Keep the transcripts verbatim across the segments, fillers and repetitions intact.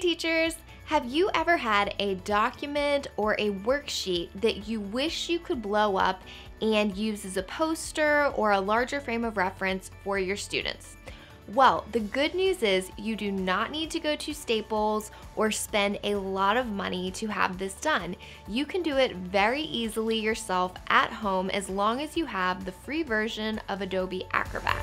Hey teachers, have you ever had a document or a worksheet that you wish you could blow up and use as a poster or a larger frame of reference for your students? Well, the good news is you do not need to go to Staples or spend a lot of money to have this done. You can do it very easily yourself at home as long as you have the free version of Adobe Acrobat.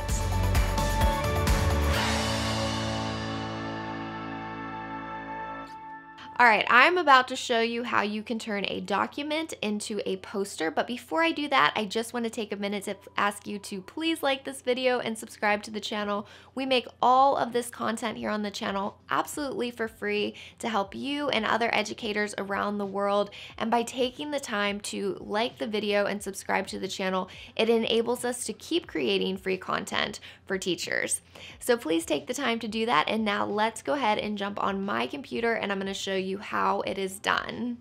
All right, I'm about to show you how you can turn a document into a poster, but before I do that, I just want to take a minute to ask you to please like this video and subscribe to the channel. We make all of this content here on the channel absolutely for free to help you and other educators around the world, and by taking the time to like the video and subscribe to the channel, it enables us to keep creating free content for teachers. So please take the time to do that, and now let's go ahead and jump on my computer and I'm going to show you you how it is done.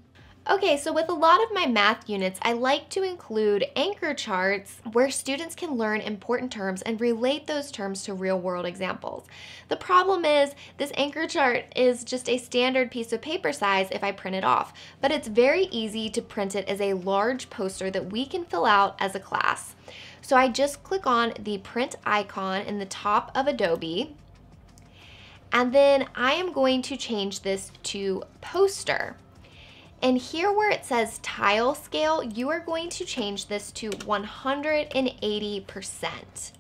Okay, so with a lot of my math units, I like to include anchor charts where students can learn important terms and relate those terms to real-world examples. The problem is this anchor chart is just a standard piece of paper size if I print it off, but it's very easy to print it as a large poster that we can fill out as a class. So I just click on the print icon in the top of Adobe, and then I am going to change this to poster. And here where it says tile scale, you are going to change this to one hundred eighty percent.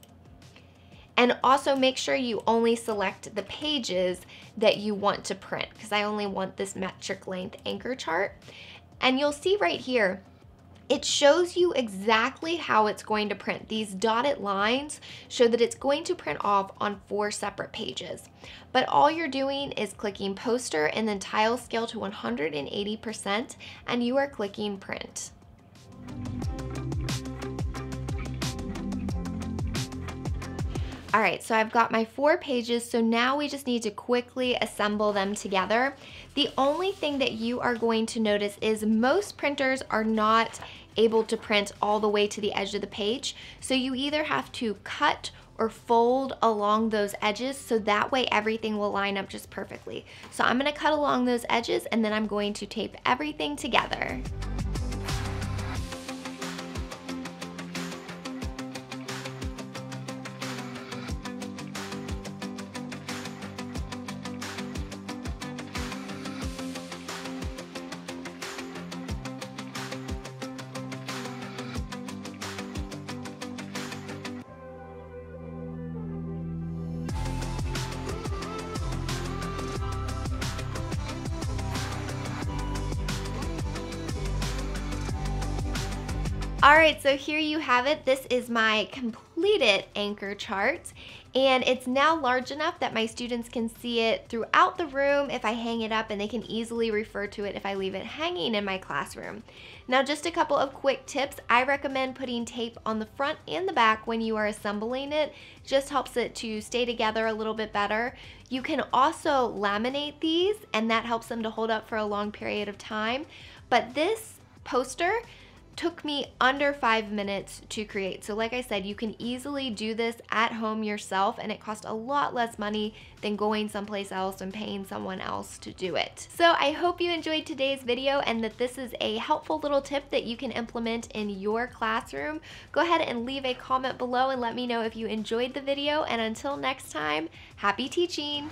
And also make sure you only select the pages that you want to print, because I only want this metric length anchor chart. And you'll see right here, it shows you exactly how it's going to print. These dotted lines show that it's going to print off on four separate pages. But all you're doing is clicking poster and then tile scale to one hundred eighty percent, and you are clicking print. All right, so I've got my four pages, so now we just need to quickly assemble them together. The only thing that you are going to notice is most printers are not able to print all the way to the edge of the page, so you either have to cut or fold along those edges, so that way everything will line up just perfectly. So I'm gonna cut along those edges, and then I'm going to tape everything together. All right, so here you have it. This is my completed anchor chart, and it's now large enough that my students can see it throughout the room if I hang it up, and they can easily refer to it if I leave it hanging in my classroom. Now, just a couple of quick tips. I recommend putting tape on the front and the back when you are assembling it. Just helps it to stay together a little bit better. You can also laminate these, and that helps them to hold up for a long period of time. But this poster took me under five minutes to create. So like I said, you can easily do this at home yourself, and it costs a lot less money than going someplace else and paying someone else to do it. So I hope you enjoyed today's video and that this is a helpful little tip that you can implement in your classroom. Go ahead and leave a comment below and let me know if you enjoyed the video, and until next time, happy teaching.